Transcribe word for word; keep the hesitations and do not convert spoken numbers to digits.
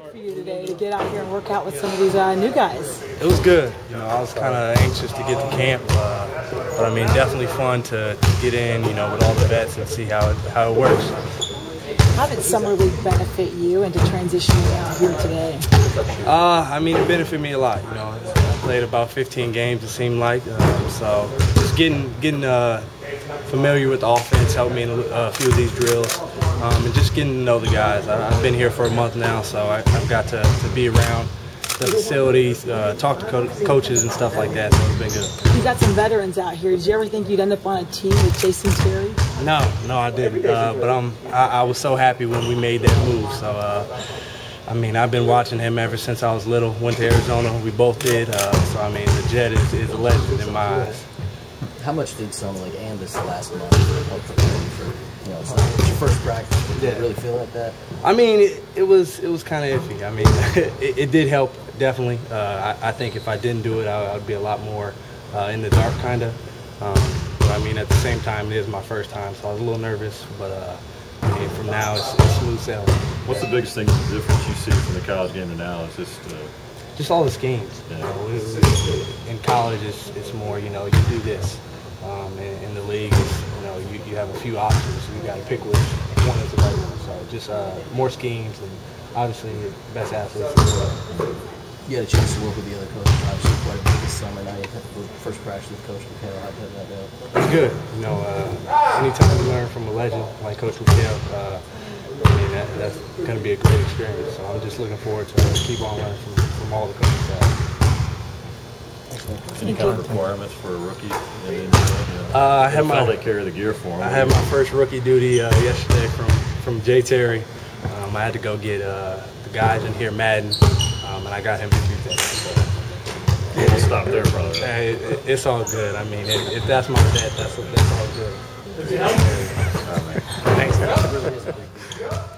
like for you today to get out here and work out with some of these uh, new guys? It was good. You know, I was kind of anxious to get to camp, uh, but I mean, definitely fun to, to get in, you know, with all the vets and see how it, how it works. How did summer league benefit you and to transition out here today? Uh, I mean, it benefited me a lot. You know, I played about fifteen games, it seemed like, um, so just getting getting uh, familiar with the offense helped me in a few of these drills. Um, and just getting to know the guys. I, I've been here for a month now, so I, I've got to, to be around the facilities, uh, talk to co coaches and stuff like that, so it's been good. You've got some veterans out here. Did you ever think you'd end up on a team with Jason Terry? No, no, I didn't. Uh, but I'm, I, I was so happy when we made that move. So, uh, I mean, I've been watching him ever since I was little. Went to Arizona, we both did. Uh, so, I mean, the Jet is, is a legend in my eyes. How much did summer league and this last month help for you know, it's not your first practice? Did yeah. you really feel like that? I mean, it, it was it was kind of iffy. I mean, it, it did help, definitely. Uh, I, I think if I didn't do it, I, I'd be a lot more uh, in the dark, kind of. Um, but I mean, at the same time, it is my first time, so I was a little nervous. But uh, I mean, from now, it's, it's smooth sailing. What's the biggest thing, the difference you see from the college game to now? Is just uh... just all the schemes. Yeah. You know, we, we, in college, it's, it's more, you know, you do this. Um, in, in the league, you know, you, you have a few options, so you got to pick which one is the right one. So just uh, more schemes, and obviously the best athletes. You had a chance to work with the other coaches, obviously quite a bit this summer. Now you have the first practice with Coach McCale. How did that go? It's good. You know, uh, anytime you learn from a legend like Coach McCale, uh, I mean, that, that's going to be a great experience. So I'm just looking forward to keep on learning from, from all the coaches. Uh, Any kind of requirements for a rookie? Uh, I had my they carry the gear for him. I had my first rookie duty uh, yesterday from from Jay Terry. Um, I had to go get uh, the guys in here, Madden, um, and I got him to do that. So, yeah, we'll stop there, brother. Yeah, it, it, it's all good. I mean, it, if that's my dad, that's that's all good. Thanks.